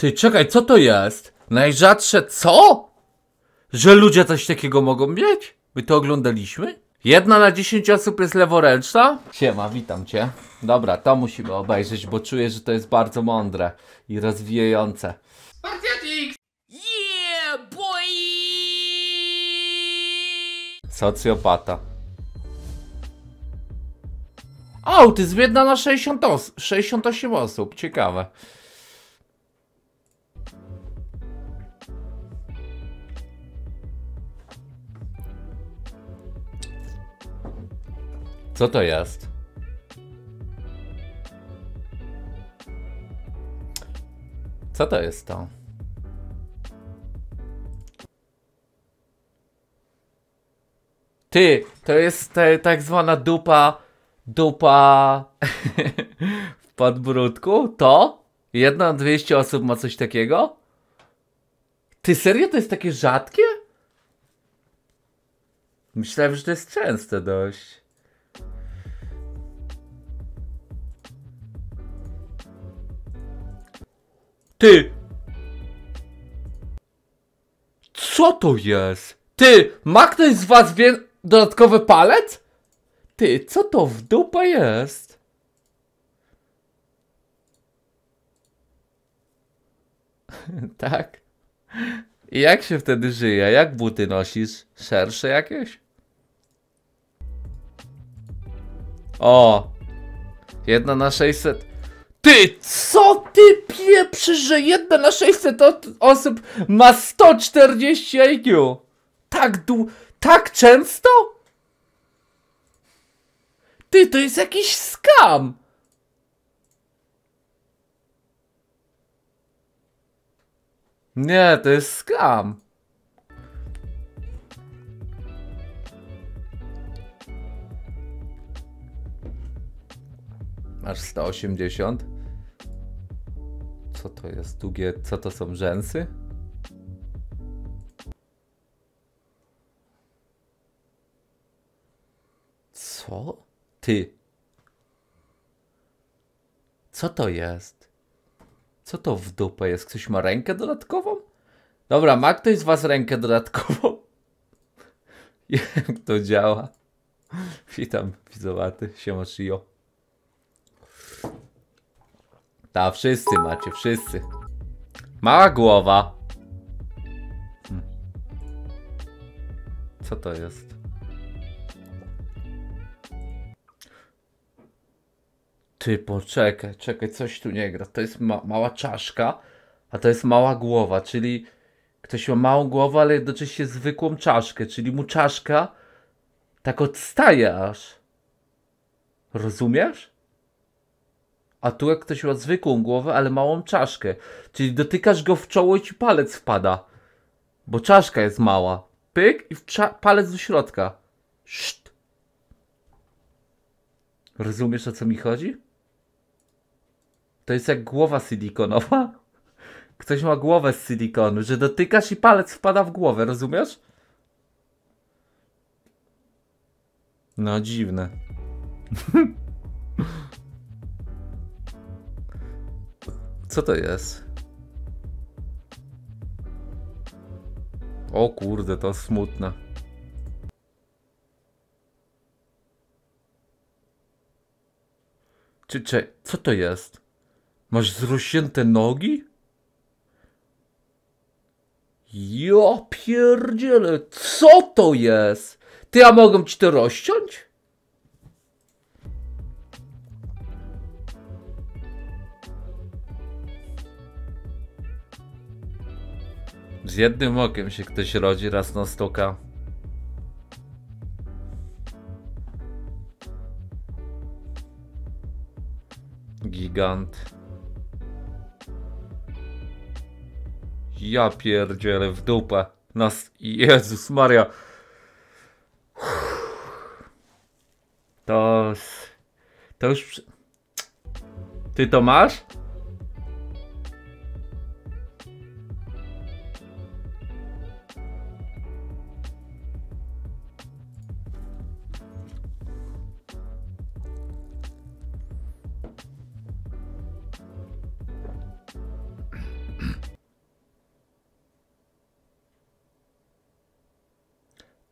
Ty, czekaj, co to jest? Najrzadsze co? Że ludzie coś takiego mogą mieć? My to oglądaliśmy? 1 na 10 osób jest leworęczna? Siema, witam cię. Dobra, to musimy obejrzeć, bo czuję, że to jest bardzo mądre i rozwijające. Yeah, boy! Socjopata. Autyzm 1 na 68 osób, ciekawe. Co to jest? Co to jest to? Ty, to jest tak zwana dupa w podbródku? To? 1 na 200 osób ma coś takiego? Ty, serio to jest takie rzadkie? Myślałem, że to jest częste dość. Ty! Co to jest? Ty! Ma ktoś z was dodatkowy palec? Ty, co to w dupę jest? Tak? I jak się wtedy żyje? Jak buty nosisz? Szersze jakieś? O! 1 na 600. Ty, co ty pieprzysz, że 1 na 600 osób ma 140 IQ? Tak często? Ty, to jest jakiś skam. Nie, to jest skam. Aż 180. Co to jest? Długie, co to są rzęsy? Co? Ty. Co to jest? Co to w dupę jest? Ktoś ma rękę dodatkową? Dobra, ma ktoś z was rękę dodatkową? Jak to działa? Witam, widzowaty. Siema, Shio. Ta, wszyscy macie, wszyscy. Mała głowa. Co to jest? Ty, poczekaj, czekaj, coś tu nie gra. To jest mała czaszka, a to jest mała głowa, czyli ktoś ma małą głowę, ale jednocześnie zwykłą czaszkę, czyli mu czaszka tak odstaje aż. Rozumiesz? A tu jak ktoś ma zwykłą głowę, ale małą czaszkę. Czyli dotykasz go w czoło i ci palec wpada. Bo czaszka jest mała. Pyk i palec do środka. Szt. Rozumiesz, o co mi chodzi? To jest jak głowa silikonowa. Ktoś ma głowę z silikonu, że dotykasz i palec wpada w głowę, rozumiesz? No dziwne. Co to jest? O kurde, to smutne. Co to jest? Masz zrośnięte nogi? Ja pierdzielę, co to jest? Ty, ja mogę ci to rozciąć? Z jednym okiem się ktoś rodzi raz na stoka. Gigant. Ja pierdzielę w dupę. Jezus Maria. To już... Ty to masz?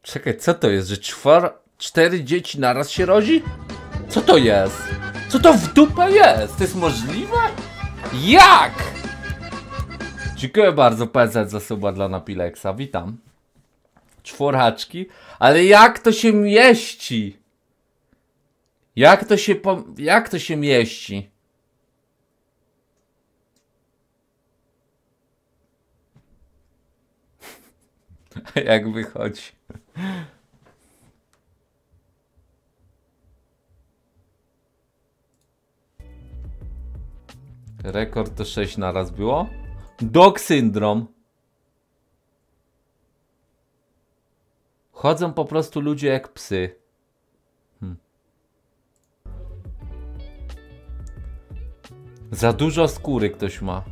Czekaj, co to jest, że cztery dzieci naraz się rodzi? Co to jest? Co to w dupę jest? To jest możliwe? Jak? Dziękuję bardzo PZ za suba dla Napileksa, witam. Czworaczki, ale jak to się mieści? Jak to się mieści? Jak wychodzi? Rekord to 6 naraz było? Dog syndrom. Chodzą po prostu ludzie jak psy. Za dużo skóry ktoś ma.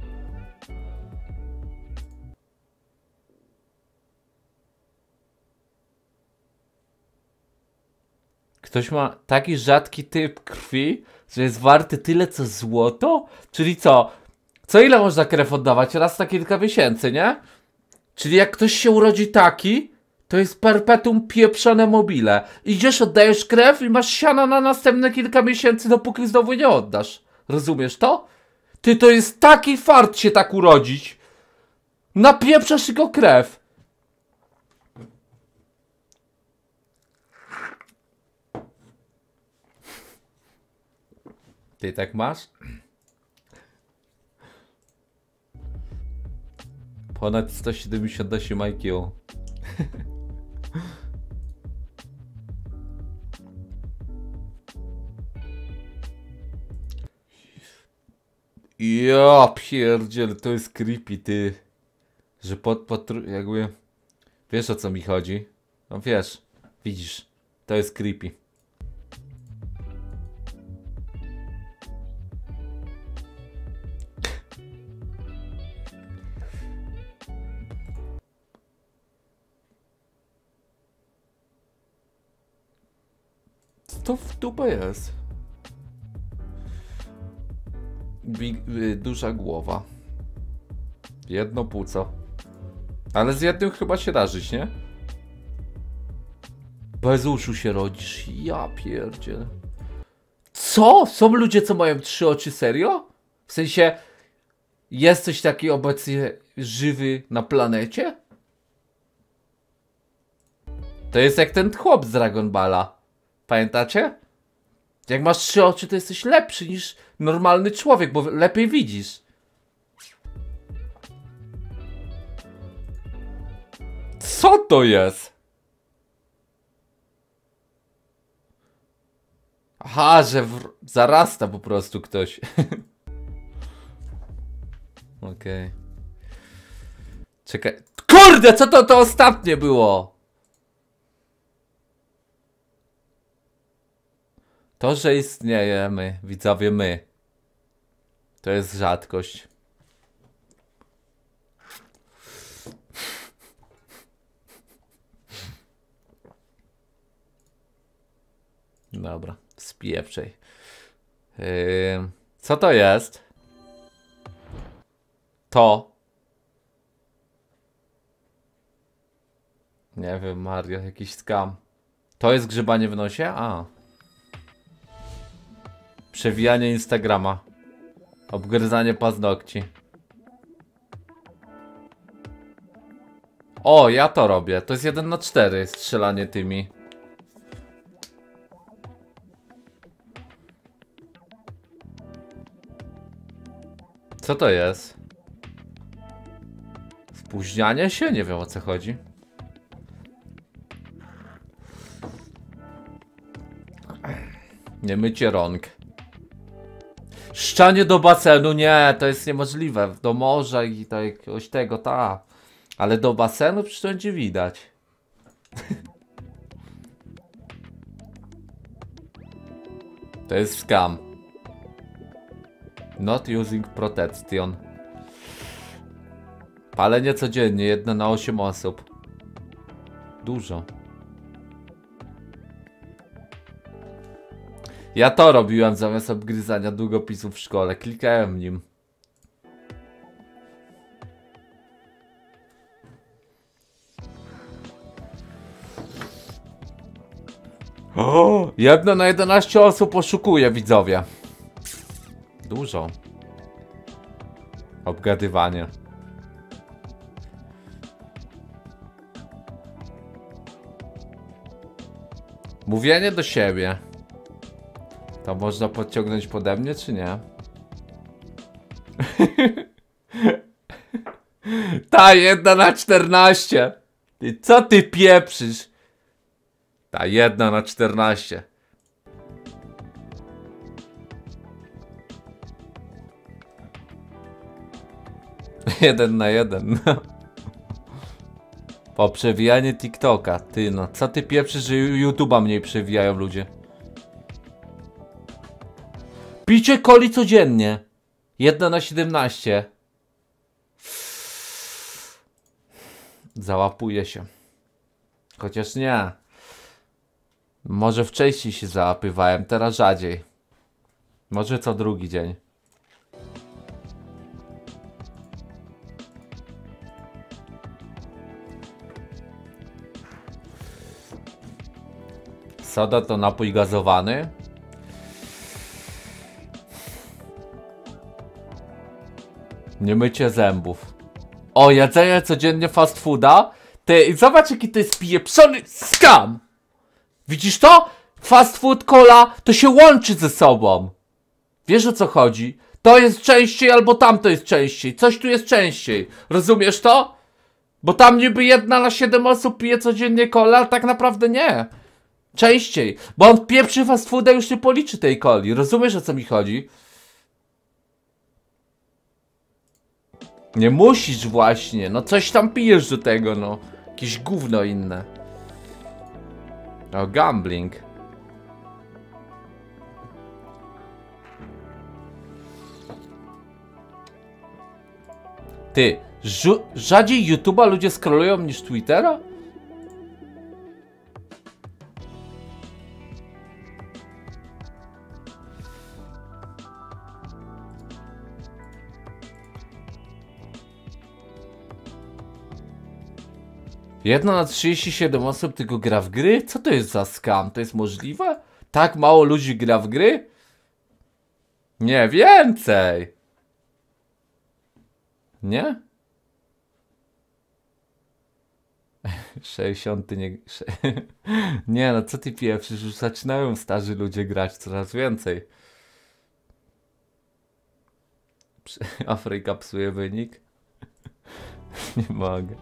Ktoś ma taki rzadki typ krwi, że jest warty tyle co złoto? Czyli co? Co ile można krew oddawać? Raz na kilka miesięcy, nie? Czyli jak ktoś się urodzi taki, to jest perpetuum pieprzone mobile. Idziesz, oddajesz krew i masz siana na następne kilka miesięcy, dopóki znowu nie oddasz. Rozumiesz to? Ty, to jest taki fart się tak urodzić. Napieprzasz go krew. Ty tak masz? Ponad 178 IQ. Ja pierdziel, to jest creepy, ty. Że jakby... Wiesz, o co mi chodzi? No wiesz, widzisz, to jest creepy. Co w dupę jest? Duża głowa. Jedno płuco. Ale z jednym chyba się da żyć, nie? Bez uszu się rodzisz. Ja pierdzielę. Co? Są ludzie, co mają 3 oczy? Serio? W sensie... Jesteś taki obecnie żywy na planecie? To jest jak ten chłop z Dragon Balla. Pamiętacie? Jak masz 3 oczy, to jesteś lepszy niż normalny człowiek, bo lepiej widzisz. Co to jest? Aha, że zarasta po prostu ktoś. Okej. Czekaj. Kurde, co to ostatnie było? To, że istniejemy, widzowie, my, to jest rzadkość. Dobra, spieprzej. Co to jest? To. Nie wiem, Mario, jakiś skam. To jest grzebanie w nosie? A. Przewijanie Instagrama. Obgryzanie paznokci. O, ja to robię. To jest 1 na 4 strzelanie tymi. Co to jest? Spóźnianie się? Nie wiem, o co chodzi. Nie mycie rąk. Szczanie do basenu, nie, to jest niemożliwe. Do morza i do jakiegoś tego, ta. Ale do basenu przecież będzie widać. To jest scam. Not using protection. Palenie codziennie, 1 na 8 osób. Dużo. Ja to robiłem zamiast obgryzania długopisów w szkole. Klikałem nim. O, 1 na 11 osób oszukuje, widzowie. Dużo. Obgadywanie. Mówienie do siebie. To można podciągnąć pode mnie, czy nie? Ta 1 na 14. Ty, co ty pieprzysz? Ta 1 na 14. Jeden na jeden, no. Po przewijanie TikToka. Ty, no co ty pieprzysz, że YouTube'a mniej przewijają ludzie? Picie coli codziennie 1 na 17. Załapuje się. Chociaż nie. Może wcześniej się załapywałem, teraz rzadziej. Może co drugi dzień. Soda to napój gazowany. Nie mycie zębów. O, jedzenie codziennie fast fooda. Ty, zobacz jaki to jest pieprzony skam. Widzisz to? Fast food, cola, to się łączy ze sobą. Wiesz o co chodzi? To jest częściej albo tamto jest częściej. Coś tu jest częściej. Rozumiesz to? Bo tam niby 1 na 7 osób pije codziennie cola, ale tak naprawdę nie. Częściej. Bo on pieprzy fast fooda już nie policzy tej coli. Rozumiesz o co mi chodzi? Nie musisz właśnie, no coś tam pijesz do tego, no. Jakieś gówno inne. No, gambling. Ty, rzadziej YouTube'a ludzie scrollują niż Twittera? Jedna na 37 osób tylko gra w gry? Co to jest za skam? To jest możliwe? Tak mało ludzi gra w gry? Nie, więcej! Nie? 60 nie... Nie no, co ty pieprzysz? Już zaczynają starzy ludzie grać coraz więcej. Afryka psuje wynik? Nie mogę.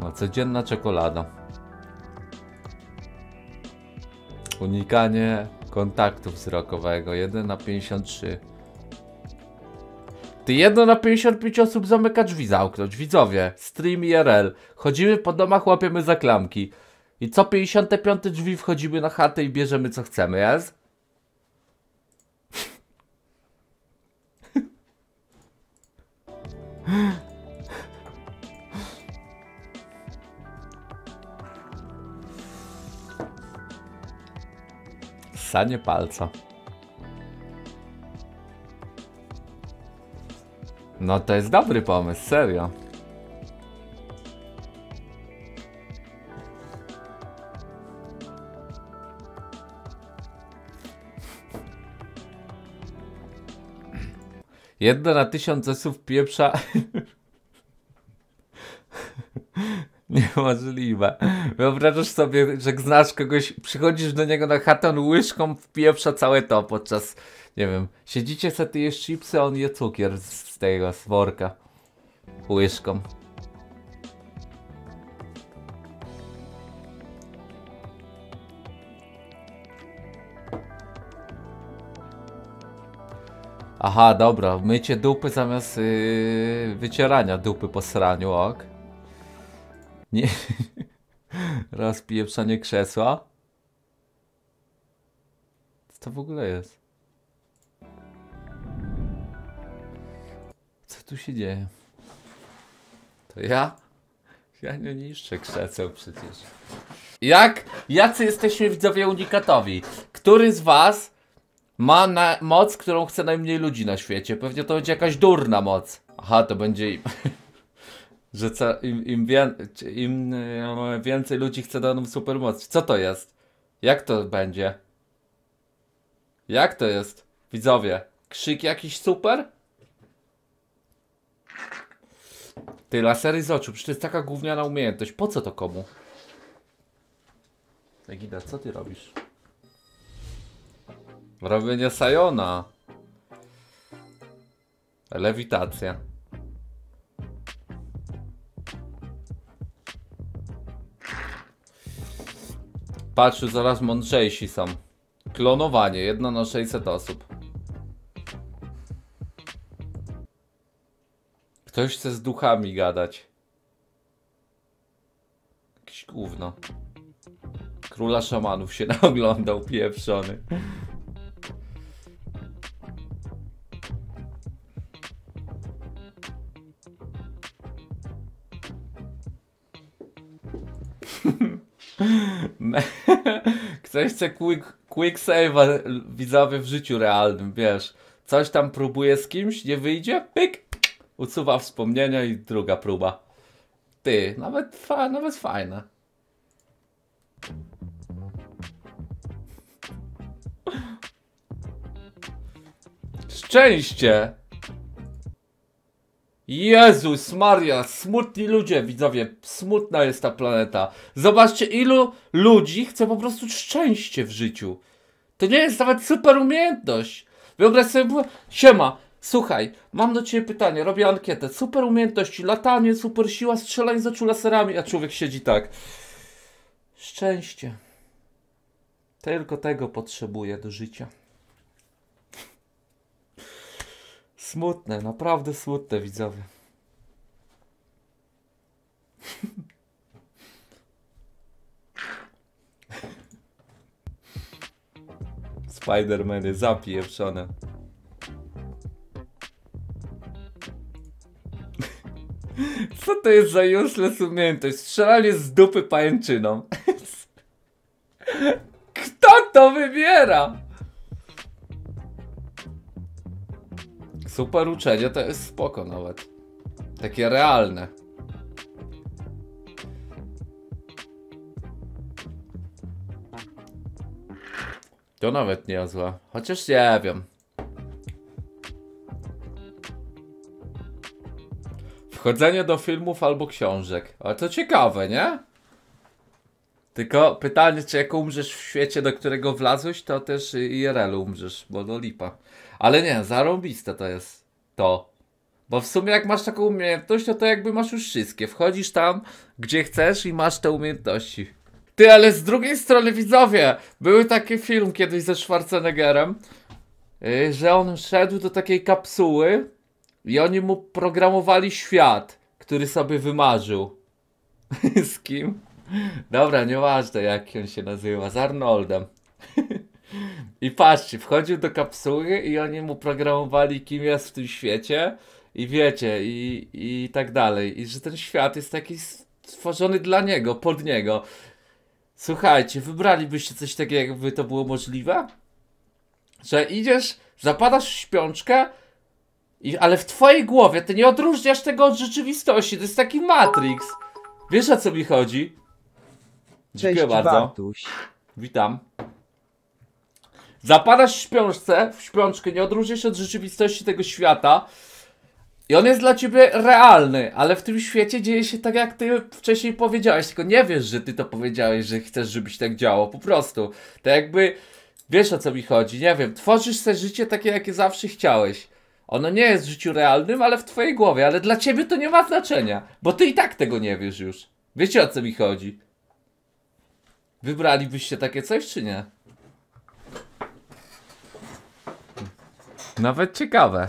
No, codzienna czekolada. Unikanie kontaktu wzrokowego 1 na 53. Ty 1 na 55 osób zamyka drzwi za okno. Widzowie, stream IRL. Chodzimy po domach, łapiemy za klamki. I co 55 drzwi wchodzimy na chatę i bierzemy co chcemy, jest? Sanie palca. No to jest dobry pomysł, serio. Jedna na 1000 osób pieprza. Niemożliwe. Wyobrażasz sobie, że znasz kogoś, przychodzisz do niego na chatę, on łyżką wpieprza całe to podczas, nie wiem, siedzicie sobie, ty jesz chipsy, on je cukier z tego, z worka. Łyżką. Aha, dobra, mycie dupy zamiast wycierania dupy po sraniu, ok. Nie. Rozpieprzanie krzesła. Co to w ogóle jest? Co tu się dzieje? To ja? Ja nie niszczę krzeseł przecież. Jacy jesteśmy widzowie unikatowi? Który z was ma moc, którą chce najmniej ludzi na świecie? Pewnie to będzie jakaś durna moc. Aha, to będzie im. Że co, im więcej ludzi chce daną supermoc. Co to jest? Jak to będzie? Jak to jest? Widzowie, krzyk jakiś super? Ty, lasery z oczu, przecież to jest taka gówniana umiejętność. Po co to komu? Egida, co ty robisz? Robienie Sajona. Lewitacja. Patrz, zaraz mądrzejsi są. Klonowanie, 1 na 600 osób. Ktoś chce z duchami gadać. Jakieś gówno. Króla szamanów się naoglądał, pieprzony. Ktoś chce quick save'a, widzowie, w życiu realnym, wiesz. Coś tam próbuje z kimś, nie wyjdzie, pyk. Usuwa wspomnienia i druga próba. Ty, nawet fajne. Szczęście! Jezus Maria, smutni ludzie, widzowie, smutna jest ta planeta. Zobaczcie, ilu ludzi chce po prostu szczęście w życiu. To nie jest nawet super umiejętność. Wyobraź sobie, siema, słuchaj, mam do ciebie pytanie, robię ankietę. Super umiejętności, latanie, super siła, strzelanie z oczu laserami, a człowiek siedzi tak. Szczęście. Tylko tego potrzebuję do życia. Smutne, naprawdę smutne, widzowie. Spidermany zapieprzone. Co to jest za useless umiejętność? Strzelanie z dupy pajęczyną. Kto to wybiera? Super uczenie to jest spoko nawet. Takie realne. To nawet nie złe. Chociaż nie wiem. Wchodzenie do filmów albo książek. Ale to ciekawe, nie? Tylko pytanie, czy jak umrzesz w świecie, do którego wlazłeś, to też IRL umrzesz, bo do lipa. Ale nie, zarąbiste to jest to. Bo w sumie jak masz taką umiejętność, to jakby masz już wszystkie. Wchodzisz tam, gdzie chcesz i masz te umiejętności. Ty, ale z drugiej strony, widzowie, były taki film kiedyś ze Schwarzeneggerem, że on szedł do takiej kapsuły i oni mu programowali świat, który sobie wymarzył. Z kim? Dobra, nieważne jak on się nazywa, z Arnoldem. I patrzcie, wchodził do kapsuły i oni mu programowali, kim jest w tym świecie i wiecie, i tak dalej. I że ten świat jest taki stworzony dla niego, pod niego. Słuchajcie, wybralibyście coś takiego, jakby to było możliwe? Że idziesz, zapadasz w śpiączkę, ale w twojej głowie ty nie odróżniasz tego od rzeczywistości, to jest taki Matrix. Wiesz, o co mi chodzi? Dziękuję bardzo. Bartuś. Witam. Zapadasz w śpiączkę, nie odróżniasz od rzeczywistości tego świata i on jest dla ciebie realny, ale w tym świecie dzieje się tak, jak ty wcześniej powiedziałeś, tylko nie wiesz, że ty to powiedziałeś, że chcesz, żebyś tak działo, po prostu. To jakby, wiesz, o co mi chodzi, nie wiem, tworzysz sobie życie takie, jakie zawsze chciałeś. Ono nie jest w życiu realnym, ale w twojej głowie, ale dla ciebie to nie ma znaczenia, bo ty i tak tego nie wiesz już. Wiecie, o co mi chodzi? Wybralibyście takie coś, czy nie? Nawet ciekawe.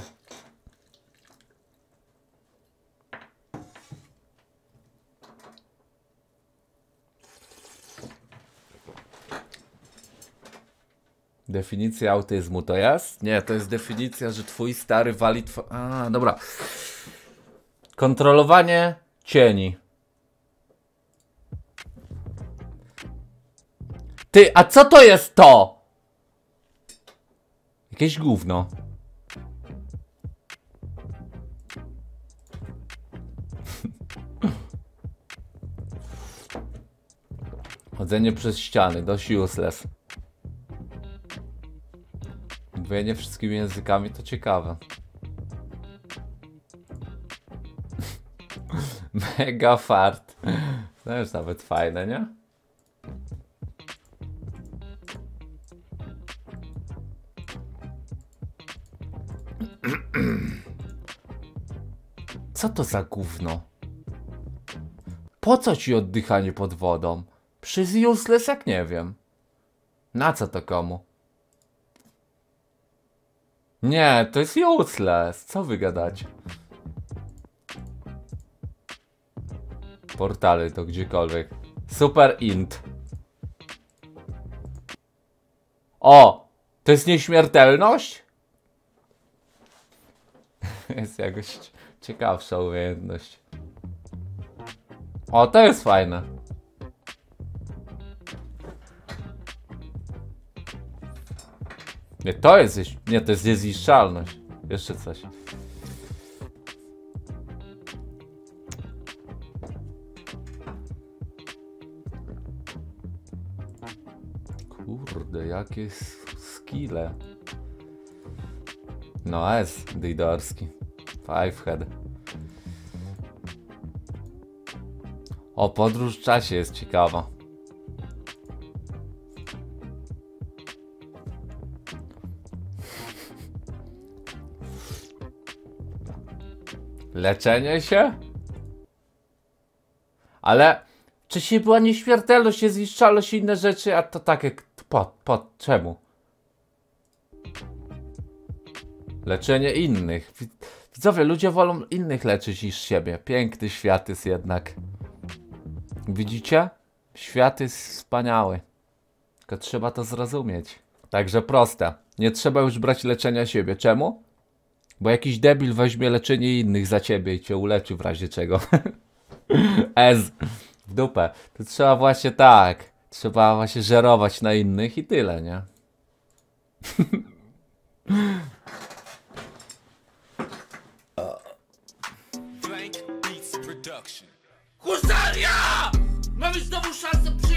Definicja autyzmu to jest? Nie, to jest definicja, że twój stary wali dobra. Kontrolowanie cieni. Ty, a co to jest to? Jakieś gówno. Chodzenie przez ściany, dość useless. Mówienie wszystkimi językami to ciekawe. Mega fart. To jest nawet fajne, nie? Co to za gówno? Po co ci oddychanie pod wodą? Przez useless jak nie wiem. Na co to komu? Nie, to jest useless. Co wy gadacie? Portale to gdziekolwiek. Super int. O! To jest nieśmiertelność? Jest jakoś ciekawsza umiejętność. O, to jest fajne. Nie, to jest... Nie, to jest niezniszczalność. Jeszcze coś. Kurde, jakie skille. No jest Didorski. Fivehead. O, podróż w czasie jest ciekawa. Leczenie się? Ale czy się była nieśmiertelność, niezniszczalność i inne rzeczy, a to takie czemu? Leczenie innych. Widzowie, ludzie wolą innych leczyć niż siebie. Piękny świat jest jednak. Widzicie? Świat jest wspaniały. Tylko trzeba to zrozumieć. Także proste. Nie trzeba już brać leczenia siebie. Czemu? Bo jakiś debil weźmie leczenie innych za ciebie i cię uleczy w razie czego. W dupę. To trzeba właśnie tak. Trzeba właśnie żerować na innych i tyle, nie? Husaria! Mamy znowu szansę